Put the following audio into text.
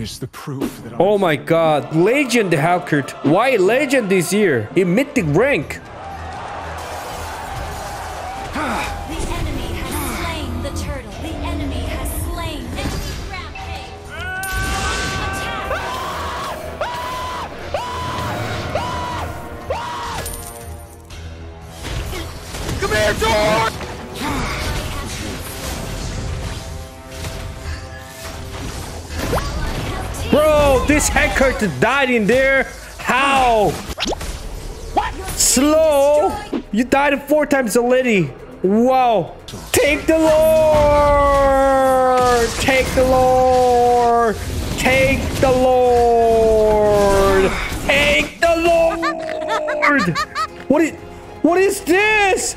is the proof that oh my god, legend Helcurt. Why legend this year? In mythic rank. Bro, this Helcurt died in there. How? What? Slow. You died 4 times already. Wow. Take the Lord. Take the Lord. Take the Lord. Take the Lord. What is this?